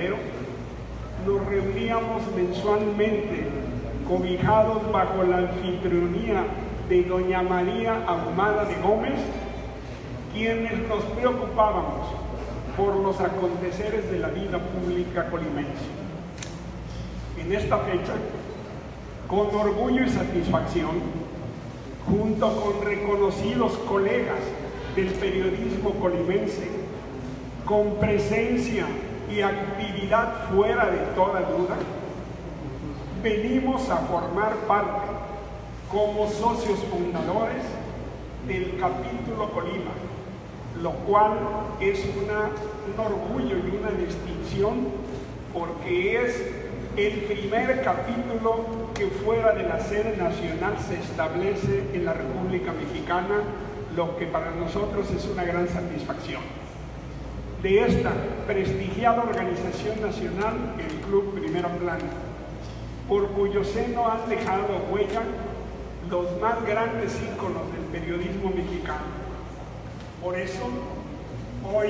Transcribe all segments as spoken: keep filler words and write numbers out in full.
extranjero, nos reuníamos mensualmente, cobijados bajo la anfitrionía de Doña María Ahumada de Gómez, quienes nos preocupábamos por los aconteceres de la vida pública colimense. En esta fecha, con orgullo y satisfacción, junto con reconocidos colegas del periodismo colimense, con presencia y actividad fuera de toda duda, venimos a formar parte, como socios fundadores, del capítulo Colima, lo cual es una, un orgullo y una distinción, porque es el primer capítulo que fuera de la sede nacional se establece en la República Mexicana, lo que para nosotros es una gran satisfacción. De esta prestigiada organización nacional, el Club Primera Plana, por cuyo seno han dejado huella los más grandes íconos del periodismo mexicano. Por eso, hoy,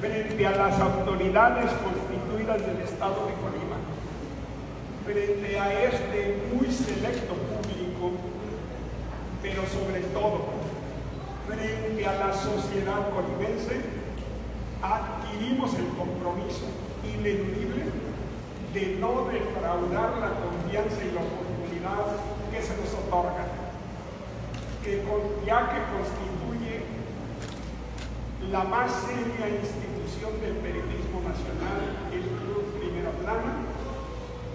frente a las autoridades constituidas del Estado de Colima, frente a este muy selecto público, pero sobre todo, frente a la sociedad colimense, adquirimos el compromiso ineludible de no defraudar la confianza y la oportunidad que se nos otorga, que con, ya que constituye la más seria institución del periodismo nacional, el Club Primera Plana,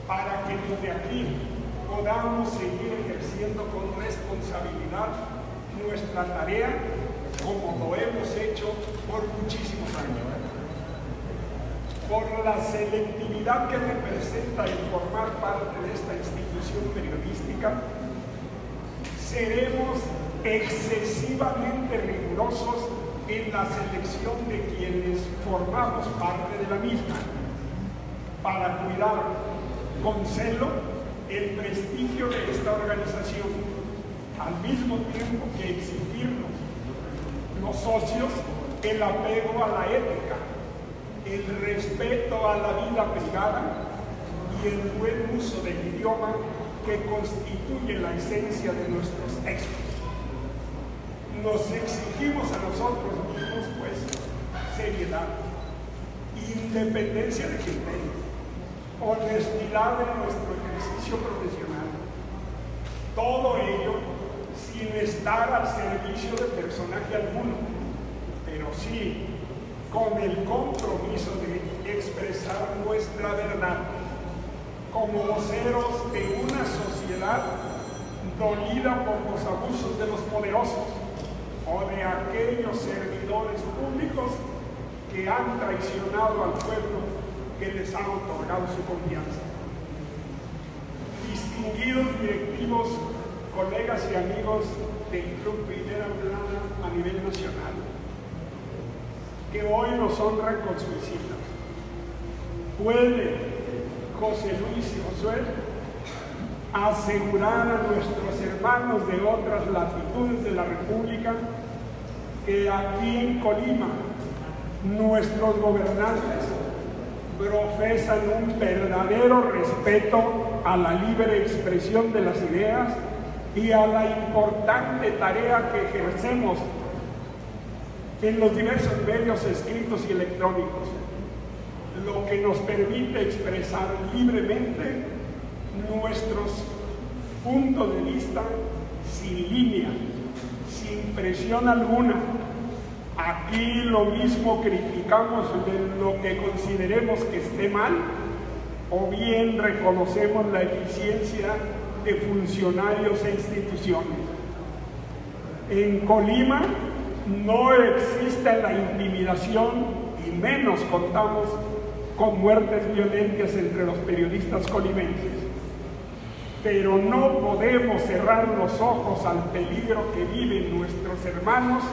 para que desde aquí podamos seguir ejerciendo con responsabilidad nuestra tarea, como lo hemos hecho por muchísimos años. Por la selectividad que representa el formar parte de esta institución periodística, seremos excesivamente rigurosos en la selección de quienes formamos parte de la misma, para cuidar con celo el prestigio de esta organización, al mismo tiempo que exigirnos los socios el apego a la ética, el respeto a la vida privada y el buen uso del idioma que constituye la esencia de nuestros textos. Nos exigimos a nosotros mismos, pues, seriedad, independencia de criterio, honestidad en nuestro ejercicio profesional. Todo ello sin estar al servicio de personaje alguno, pero sí con el compromiso de expresar nuestra verdad como voceros de una sociedad dolida por los abusos de los poderosos o de aquellos servidores públicos que han traicionado al pueblo que les han otorgado su confianza. Distinguidos directivos, colegas y amigos del Club Primera Plana a nivel nacional, que hoy nos honran con su visita. Puede José Luis y Josué asegurar a nuestros hermanos de otras latitudes de la República que aquí en Colima nuestros gobernantes profesan un verdadero respeto a la libre expresión de las ideas y a la importante tarea que ejercemos en los diversos medios escritos y electrónicos, lo que nos permite expresar libremente nuestros puntos de vista sin línea, sin presión alguna. Aquí lo mismo criticamos de lo que consideremos que esté mal, o bien reconocemos la eficiencia de funcionarios e instituciones. En Colima no existe la intimidación y menos contamos con muertes violentas entre los periodistas colimenses. Pero no podemos cerrar los ojos al peligro que viven nuestros hermanos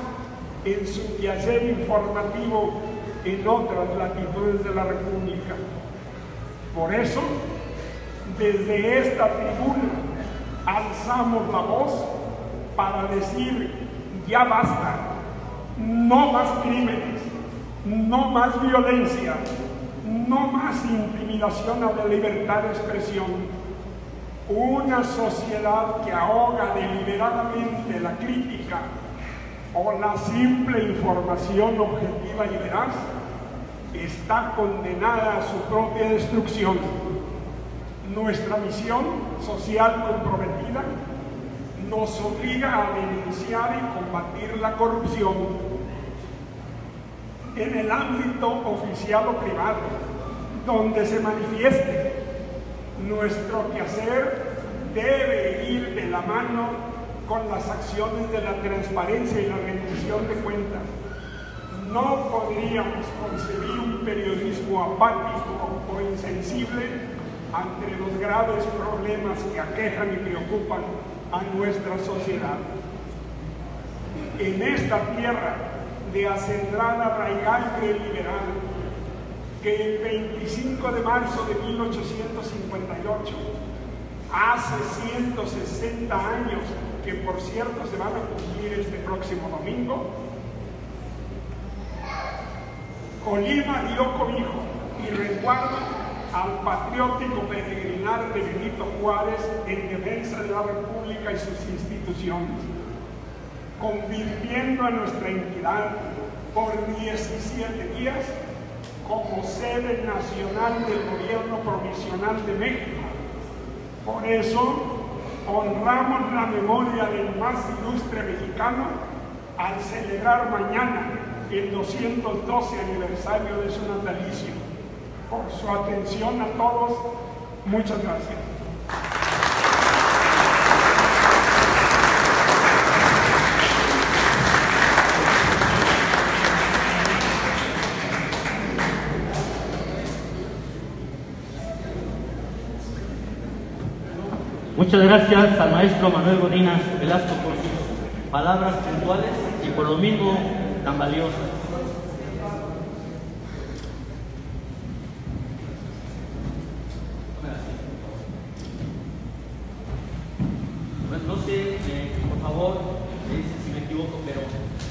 en su quehacer informativo en otras latitudes de la República. Por eso, desde esta tribuna alzamos la voz para decir: ya basta. No más crímenes, no más violencia, no más intimidación a la libertad de expresión. Una sociedad que ahoga deliberadamente la crítica o la simple información objetiva y veraz está condenada a su propia destrucción. Nuestra misión social comprometida nos obliga a denunciar y combatir la corrupción en el ámbito oficial o privado, donde se manifieste. Nuestro quehacer debe ir de la mano con las acciones de la transparencia y la rendición de cuentas. No podríamos concebir un periodismo apático o insensible ante los graves problemas que aquejan y preocupan a nuestra sociedad. En esta tierra de acendrada arraigada y liberal, que el veinticinco de marzo de mil ochocientos cincuenta y ocho, hace ciento sesenta años, que por cierto se van a cumplir este próximo domingo, Colima dio cobijo y resguardo al patriótico peregrinar de Benito Juárez en defensa de la República y sus instituciones, convirtiendo a nuestra entidad por diecisiete días como sede nacional del gobierno provisional de México. Por eso, honramos la memoria del más ilustre mexicano al celebrar mañana el doscientos doce aniversario de su natalicio. Por su atención a todos, muchas gracias. Muchas gracias al maestro Manuel Godina Velasco por sus palabras puntuales y por lo mismo tan valiosas. Pues no sé, eh, por favor, me dicen si me equivoco, pero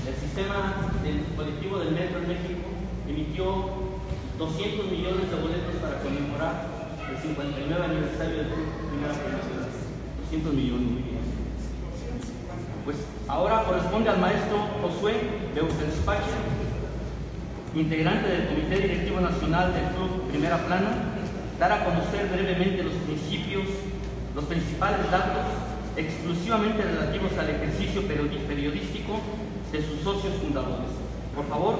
el sistema del colectivo del Metro en México emitió doscientos millones de boletos para conmemorar el cincuenta y nueve aniversario del Club Primera Plana. doscientos millones, muy bien. Pues ahora corresponde al maestro Josué de Uxenspacher, integrante del Comité Directivo Nacional del Club Primera Plana, dar a conocer brevemente los principios, los principales datos exclusivamente relativos al ejercicio periodístico de sus socios fundadores. Por favor,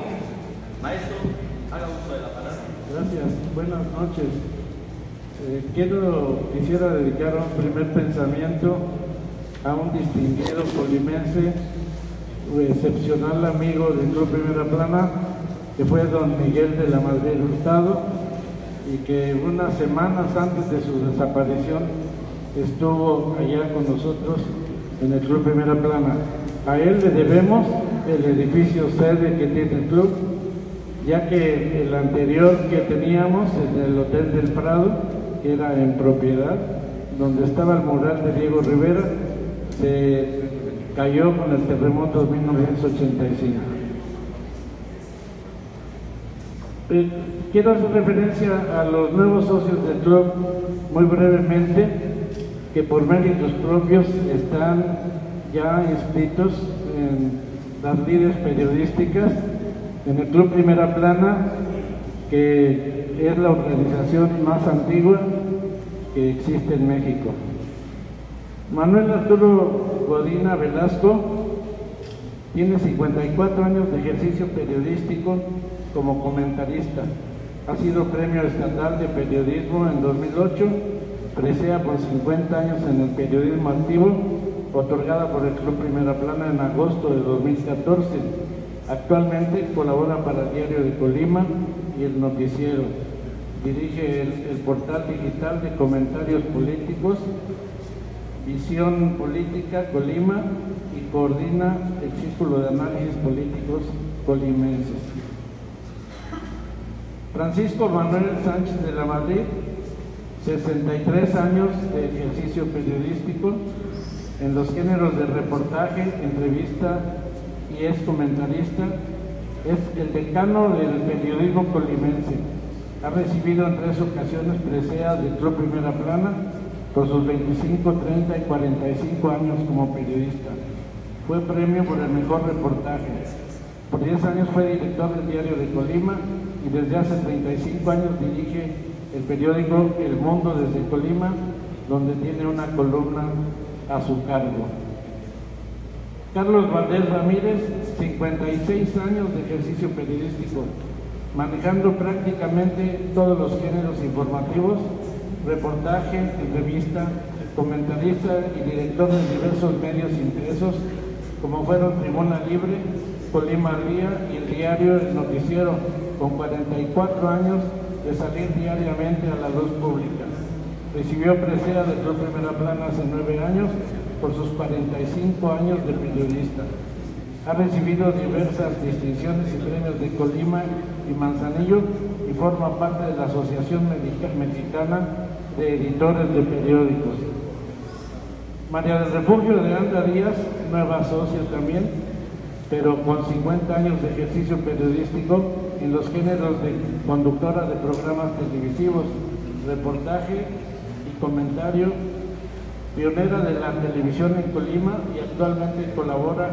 maestro, haga uso de la palabra. Gracias, buenas noches. Eh, quiero, quisiera dedicar un primer pensamiento a un distinguido colimense, excepcional amigo del Club Primera Plana, que fue don Miguel de la Madrid Hurtado, y que unas semanas antes de su desaparición estuvo allá con nosotros en el Club Primera Plana. A él le debemos el edificio sede que tiene el club, ya que el anterior que teníamos en el Hotel del Prado, que era en propiedad, donde estaba el mural de Diego Rivera, se cayó con el terremoto de mil novecientos ochenta y cinco. Eh, quiero hacer referencia a los nuevos socios del club, muy brevemente, que por méritos propios están ya inscritos en las líderes periodísticas, en el Club Primera Plana, que es la organización más antigua que existe en México. Manuel Arturo Godina Velasco tiene cincuenta y cuatro años de ejercicio periodístico como comentarista. Ha sido premio estatal de periodismo en dos mil ocho, presea por cincuenta años en el periodismo activo, otorgada por el Club Primera Plana en agosto de dos mil catorce. Actualmente colabora para el Diario de Colima y El Noticiero. Dirige el, el portal digital de comentarios políticos Visión Política Colima y coordina el Círculo de Análisis Políticos Colimenses. Francisco Manuel Sánchez de la Madrid, sesenta y tres años de ejercicio periodístico en los géneros de reportaje, entrevista y es comentarista. Es el decano del periodismo colimense. Ha recibido en tres ocasiones preseas del Club Primera Plana por sus veinticinco, treinta y cuarenta y cinco años como periodista. Fue premio por el mejor reportaje. Por diez años fue director del Diario de Colima y desde hace treinta y cinco años dirige el periódico El Mundo desde Colima, donde tiene una columna a su cargo. Carlos Valdés Ramírez, cincuenta y seis años de ejercicio periodístico, manejando prácticamente todos los géneros informativos, reportaje, entrevista, comentarista y director de diversos medios impresos, como fueron Tribuna Libre, Colima Ría y el diario El Noticiero, con cuarenta y cuatro años de salir diariamente a la luz pública. Recibió presea de Club Primera Plana hace nueve años por sus cuarenta y cinco años de periodista. Ha recibido diversas distinciones y premios de Colima y Manzanillo y forma parte de la Asociación Mexicana de Editores de Periódicos. María del Refugio de Anda Díaz, nueva socia también, pero con cincuenta años de ejercicio periodístico en los géneros de conductora de programas televisivos, reportaje y comentario, pionera de la televisión en Colima y actualmente colabora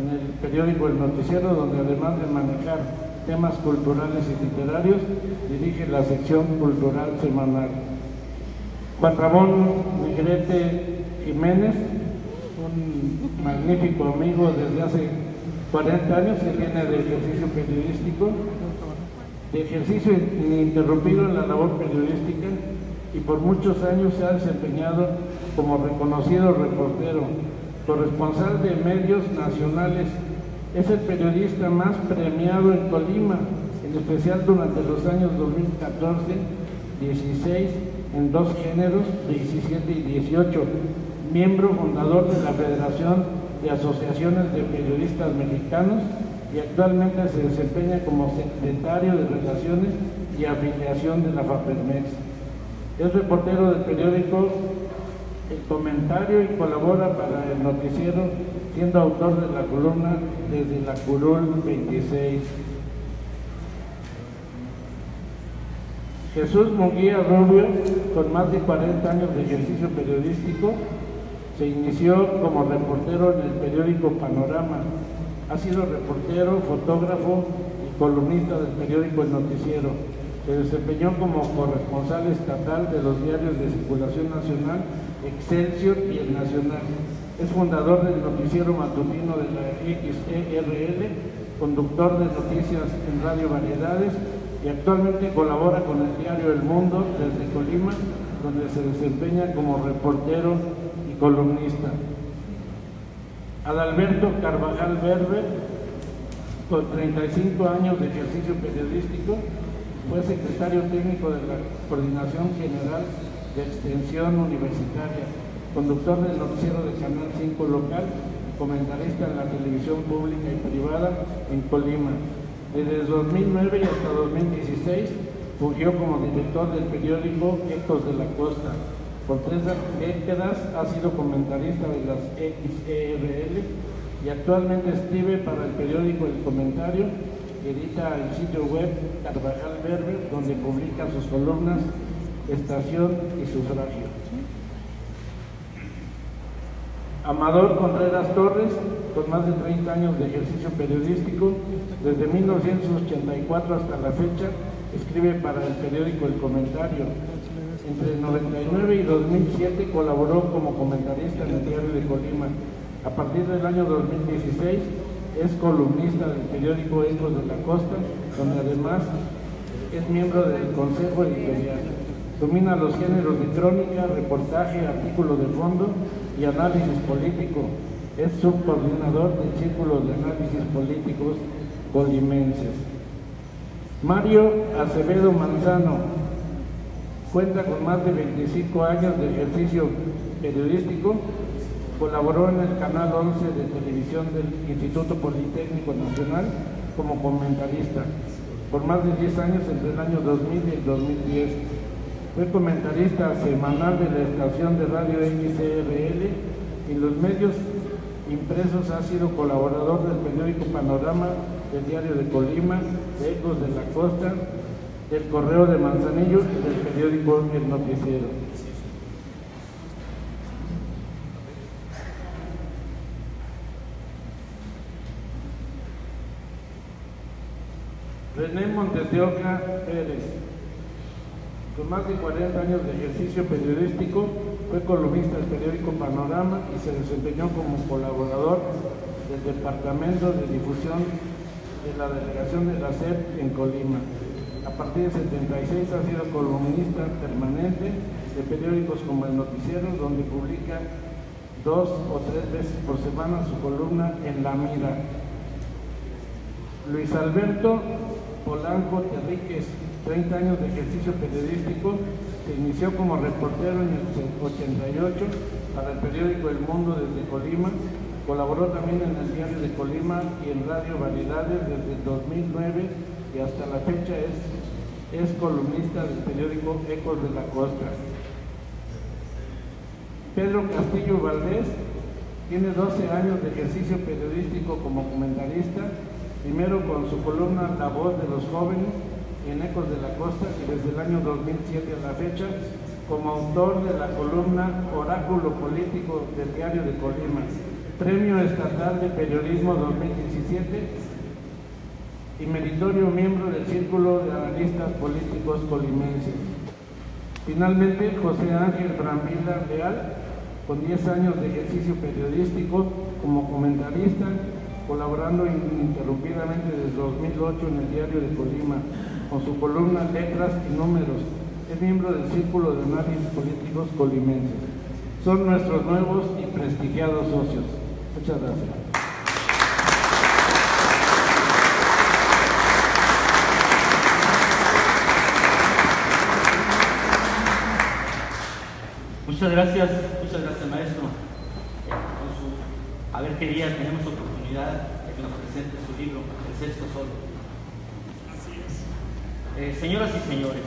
en el periódico El Noticiero, donde además de manejar temas culturales y literarios, dirige la sección cultural semanal. Juan Ramón Migrete Jiménez, un magnífico amigo desde hace cuarenta años, se viene de ejercicio periodístico, de ejercicio ininterrumpido en la labor periodística, y por muchos años se ha desempeñado como reconocido reportero, corresponsal de medios nacionales. Es el periodista más premiado en Colima, en especial durante los años dos mil catorce, dieciséis, en dos géneros, diecisiete y dieciocho, miembro fundador de la Federación de Asociaciones de Periodistas Mexicanos y actualmente se desempeña como secretario de Relaciones y Afiliación de la FAPEMEX. Es reportero del periódico El Comentario y colabora para El Noticiero, siendo autor de la columna desde la curul veintiséis. Jesús Muguía Rubio, con más de cuarenta años de ejercicio periodístico, se inició como reportero en el periódico Panorama. Ha sido reportero, fotógrafo y columnista del periódico El Noticiero. Se desempeñó como corresponsal estatal de los diarios de circulación nacional, Excelsior y El Nacional. Es fundador del noticiero matutino de la X E R L, conductor de noticias en Radio Variedades y actualmente colabora con el diario El Mundo desde Colima, donde se desempeña como reportero y columnista. Adalberto Carvajal Verber, con treinta y cinco años de ejercicio periodístico, fue secretario técnico de la Coordinación General de Extensión Universitaria, conductor del noticiero de Canal cinco local, comentarista en la televisión pública y privada en Colima. Desde dos mil nueve hasta dos mil dieciséis fungió como director del periódico Ecos de la Costa. Por tres décadas ha sido comentarista de las X E R L y actualmente escribe para el periódico El Comentario, edita el sitio web Carvajal Verber, donde publica sus columnas, estación y sufragio. Amador Contreras Torres, con más de treinta años de ejercicio periodístico, desde mil novecientos ochenta y cuatro hasta la fecha, escribe para el periódico El Comentario. Entre el noventa y nueve y dos mil siete colaboró como comentarista en el Diario de Colima. A partir del año dos mil dieciséis, es columnista del periódico Ecos de la Costa, donde además es miembro del Consejo Editorial. Domina los géneros de crónica, reportaje, artículo de fondo y análisis político. Es subcoordinador del Círculo de Análisis Políticos Colimenses. Mario Acevedo Manzano cuenta con más de veinticinco años de ejercicio periodístico. Colaboró en el Canal once de Televisión del Instituto Politécnico Nacional como comentarista por más de diez años, entre el año dos mil y el dos mil diez. Fue comentarista semanal de la estación de radio X E R L y en los medios impresos ha sido colaborador del periódico Panorama, del Diario de Colima, de Ecos de la Costa, del Correo de Manzanillo y del periódico El Noticiero. René Montes de Oca Pérez, con más de cuarenta años de ejercicio periodístico, fue columnista del periódico Panorama y se desempeñó como colaborador del Departamento de Difusión de la Delegación de la S E P en Colima. A partir de setenta y seis ha sido columnista permanente de periódicos como El Noticiero, donde publica dos o tres veces por semana su columna En la Mira. Luis Alberto Polanco Terríquez, treinta años de ejercicio periodístico, se inició como reportero en el ochenta y ocho para el periódico El Mundo desde Colima. Colaboró también en el Diario de Colima y en Radio Variedades desde el dos mil nueve y hasta la fecha es, es columnista del periódico Ecos de la Costa. Pedro Castillo Valdés tiene doce años de ejercicio periodístico como comentarista, primero con su columna La Voz de los Jóvenes en Ecos de la Costa y desde el año dos mil siete a la fecha como autor de la columna Oráculo Político del Diario de Colima. Premio Estatal de Periodismo dos mil diecisiete y meritorio miembro del Círculo de Analistas Políticos Colimenses. Finalmente, José Ángel Brambila Leal, con diez años de ejercicio periodístico como comentarista, colaborando ininterrumpidamente desde dos mil ocho en el Diario de Colima, con su columna Letras y Números. Es miembro del Círculo de Análisis Políticos Colimenses. Son nuestros nuevos y prestigiados socios. Muchas gracias. Muchas gracias, muchas gracias maestro. Eh, con su, a ver qué día tenemos oportunidad de que nos presente su libro, El Sexto Sol. Así es. Eh, señoras y señores,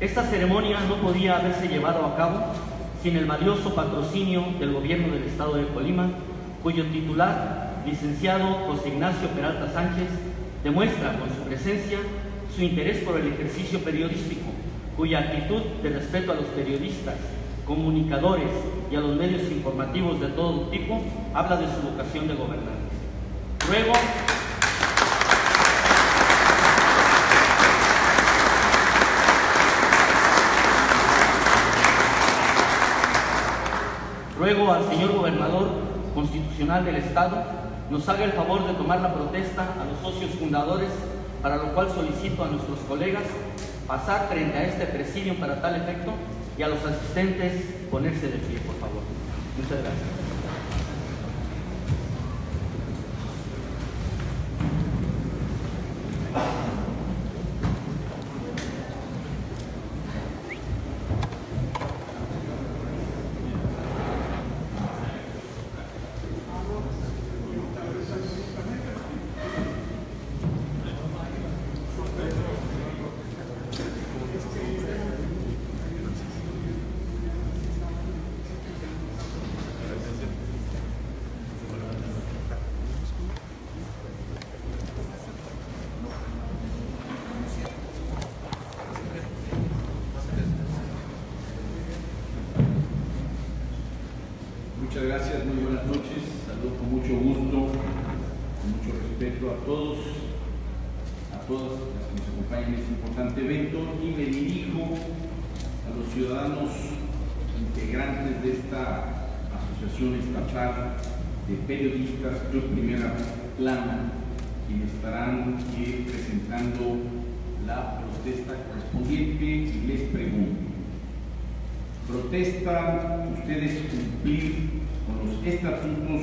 esta ceremonia no podía haberse llevado a cabo sin el valioso patrocinio del gobierno del estado de Colima, cuyo titular, licenciado José Ignacio Peralta Sánchez, demuestra con su presencia su interés por el ejercicio periodístico, cuya actitud de respeto a los periodistas, comunicadores y a los medios informativos de todo tipo habla de su vocación de gobernar. Ruego, ruego al señor gobernador constitucional del estado nos haga el favor de tomar la protesta a los socios fundadores, para lo cual solicito a nuestros colegas pasar frente a este presidio para tal efecto y a los asistentes ponerse de pie, por favor. Muchas gracias. De periodistas Club Primera Plana, quienes estarán eh, presentando la protesta correspondiente, y les pregunto: ¿protestan ustedes cumplir con los estatutos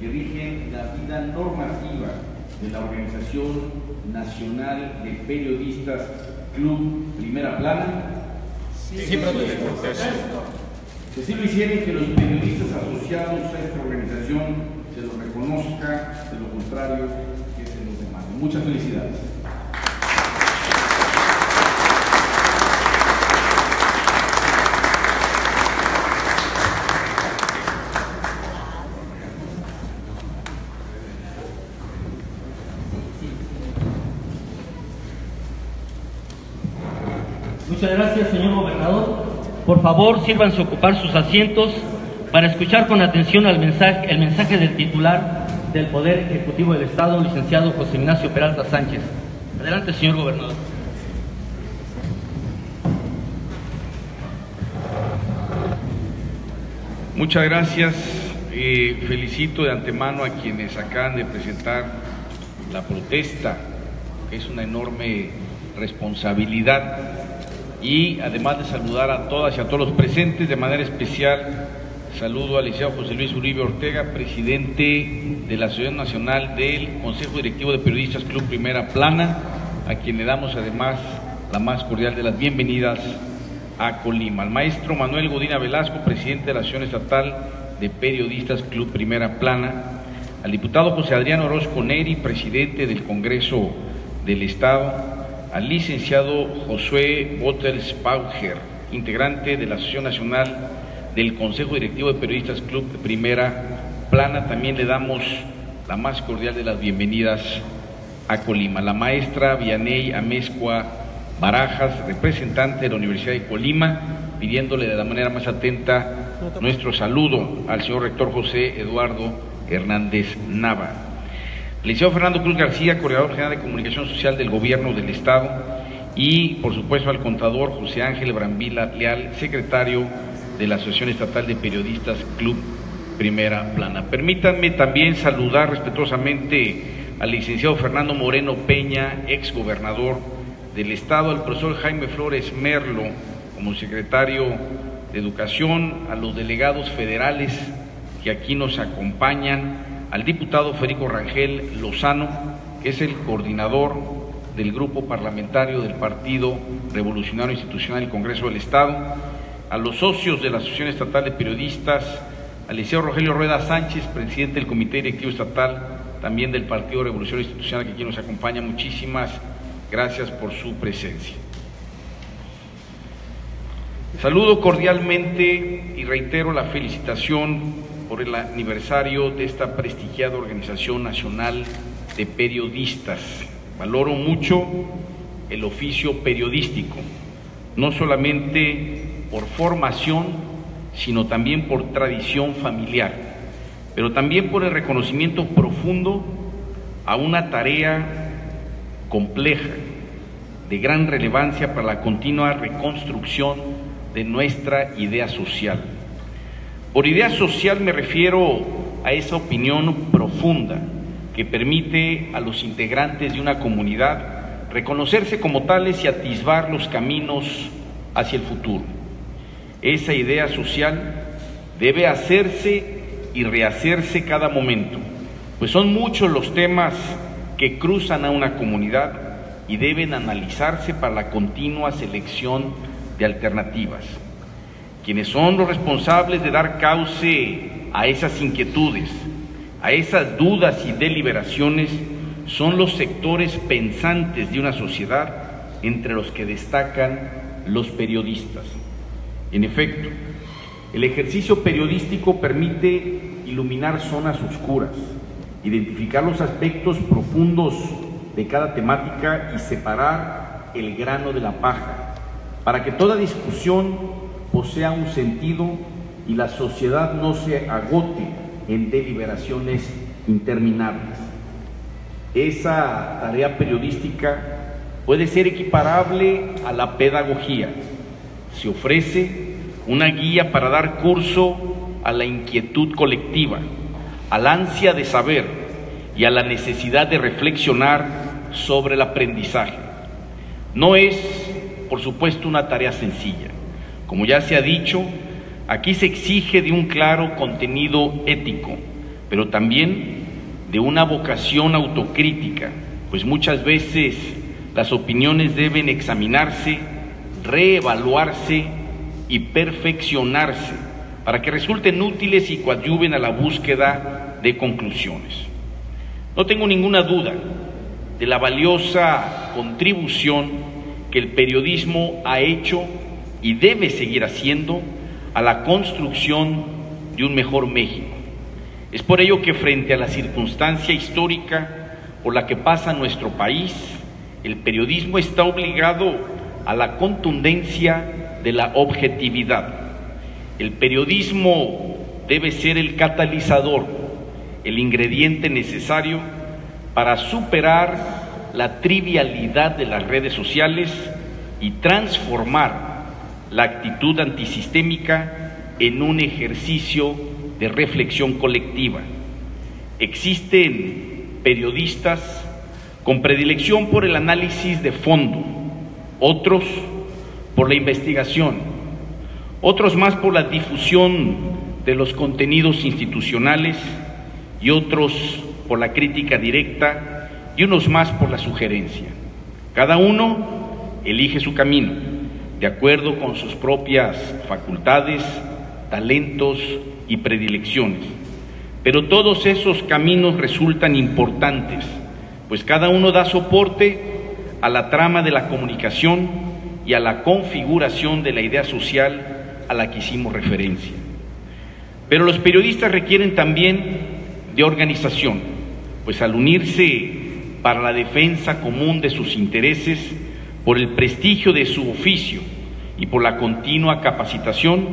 que rigen la vida normativa de la Organización Nacional de Periodistas Club Primera Plana? Sí, sí, protesto. Que si lo hicieron, que los periodistas asociados a esta organización se los reconozca, de lo contrario, que se los demande. Muchas felicidades. del señor gobernador, por favor sírvanse a ocupar sus asientos para escuchar con atención al mensaje, el mensaje del titular del Poder Ejecutivo del Estado, licenciado José Ignacio Peralta Sánchez. Adelante, señor gobernador. Muchas gracias. Eh, felicito de antemano a quienes acaban de presentar la protesta. Es una enorme responsabilidad. Y además de saludar a todas y a todos los presentes, de manera especial saludo al licenciado José Luis Uribe Ortega, presidente de la Asociación Nacional del Consejo Directivo de Periodistas Club Primera Plana, a quien le damos además la más cordial de las bienvenidas a Colima. Al maestro Manuel Godina Velasco, presidente de la Asociación Estatal de Periodistas Club Primera Plana. Al diputado José Adrián Orozco Neri, presidente del Congreso del Estado. Al licenciado Josué Bottels Pauger, integrante de la Asociación Nacional del Consejo Directivo de Periodistas Club Primera Plana, también le damos la más cordial de las bienvenidas a Colima. La maestra Vianey Amezcua Barajas, representante de la Universidad de Colima, pidiéndole de la manera más atenta nuestro saludo al señor rector José Eduardo Hernández Nava. El licenciado Fernando Cruz García, coordinador general de Comunicación Social del Gobierno del Estado, y por supuesto al contador José Ángel Brambila Leal, secretario de la Asociación Estatal de Periodistas Club Primera Plana. Permítanme también saludar respetuosamente al licenciado Fernando Moreno Peña, ex gobernador del Estado, al profesor Jaime Flores Merlo como secretario de Educación, a los delegados federales que aquí nos acompañan, al diputado Federico Rangel Lozano, que es el coordinador del grupo parlamentario del Partido Revolucionario Institucional del Congreso del Estado, a los socios de la Asociación Estatal de Periodistas, al licenciado Rogelio Rueda Sánchez, presidente del Comité Directivo Estatal, también del Partido Revolucionario Institucional, que aquí nos acompaña. Muchísimas gracias por su presencia. Saludo cordialmente y reitero la felicitación por el aniversario de esta prestigiada Organización Nacional de Periodistas. Valoro mucho el oficio periodístico, no solamente por formación, sino también por tradición familiar, pero también por el reconocimiento profundo a una tarea compleja, de gran relevancia para la continua reconstrucción de nuestra idea social. Por idea social me refiero a esa opinión profunda que permite a los integrantes de una comunidad reconocerse como tales y atisbar los caminos hacia el futuro. Esa idea social debe hacerse y rehacerse cada momento, pues son muchos los temas que cruzan a una comunidad y deben analizarse para la continua selección de alternativas. Quienes son los responsables de dar cauce a esas inquietudes, a esas dudas y deliberaciones, son los sectores pensantes de una sociedad, entre los que destacan los periodistas. En efecto, el ejercicio periodístico permite iluminar zonas oscuras, identificar los aspectos profundos de cada temática y separar el grano de la paja, para que toda discusión posea un sentido y la sociedad no se agote en deliberaciones interminables. Esa tarea periodística puede ser equiparable a la pedagogía. Se ofrece una guía para dar curso a la inquietud colectiva, al ansia de saber y a la necesidad de reflexionar sobre el aprendizaje. No es, por supuesto, una tarea sencilla. Como ya se ha dicho, aquí se exige de un claro contenido ético, pero también de una vocación autocrítica, pues muchas veces las opiniones deben examinarse, reevaluarse y perfeccionarse para que resulten útiles y coadyuven a la búsqueda de conclusiones. No tengo ninguna duda de la valiosa contribución que el periodismo ha hecho y debe seguir haciendo a la construcción de un mejor México. Es por ello que frente a la circunstancia histórica por la que pasa nuestro país, el periodismo está obligado a la contundencia de la objetividad. El periodismo debe ser el catalizador, el ingrediente necesario para superar la trivialidad de las redes sociales y transformar la actitud antisistémica en un ejercicio de reflexión colectiva. Existen periodistas con predilección por el análisis de fondo, otros por la investigación, otros más por la difusión de los contenidos institucionales y otros por la crítica directa y unos más por la sugerencia. Cada uno elige su camino, de acuerdo con sus propias facultades, talentos y predilecciones. Pero todos esos caminos resultan importantes, pues cada uno da soporte a la trama de la comunicación y a la configuración de la idea social a la que hicimos referencia. Pero los periodistas requieren también de organización, pues al unirse para la defensa común de sus intereses, por el prestigio de su oficio y por la continua capacitación,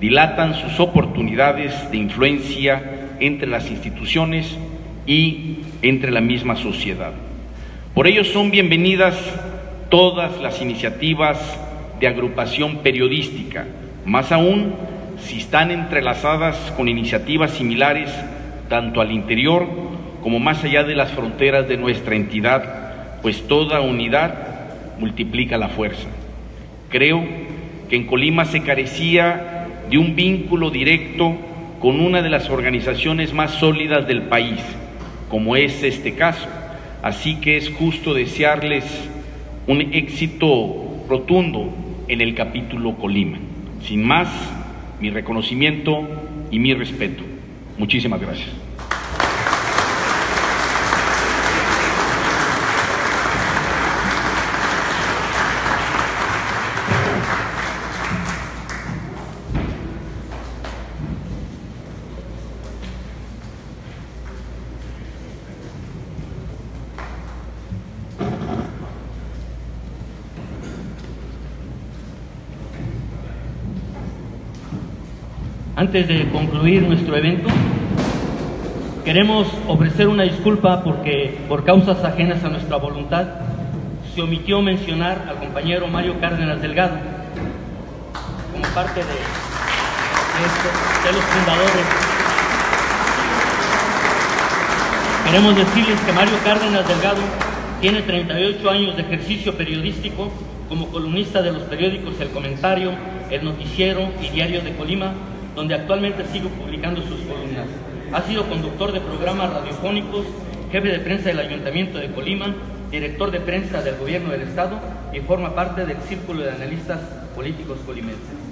dilatan sus oportunidades de influencia entre las instituciones y entre la misma sociedad. Por ello son bienvenidas todas las iniciativas de agrupación periodística, más aún si están entrelazadas con iniciativas similares tanto al interior como más allá de las fronteras de nuestra entidad, pues toda unidad multiplica la fuerza. Creo que en Colima se carecía de un vínculo directo con una de las organizaciones más sólidas del país, como es este caso, así que es justo desearles un éxito rotundo en el capítulo Colima. Sin más, mi reconocimiento y mi respeto. Muchísimas gracias. Antes de concluir nuestro evento, queremos ofrecer una disculpa porque, por causas ajenas a nuestra voluntad, se omitió mencionar al compañero Mario Cárdenas Delgado como parte de, de, esto, de los fundadores. Queremos decirles que Mario Cárdenas Delgado tiene treinta y ocho años de ejercicio periodístico como columnista de los periódicos El Comentario, El Noticiero y Diario de Colima, donde actualmente sigue publicando sus columnas. Ha sido conductor de programas radiofónicos, jefe de prensa del Ayuntamiento de Colima, director de prensa del Gobierno del Estado y forma parte del Círculo de Analistas Políticos Colimenses.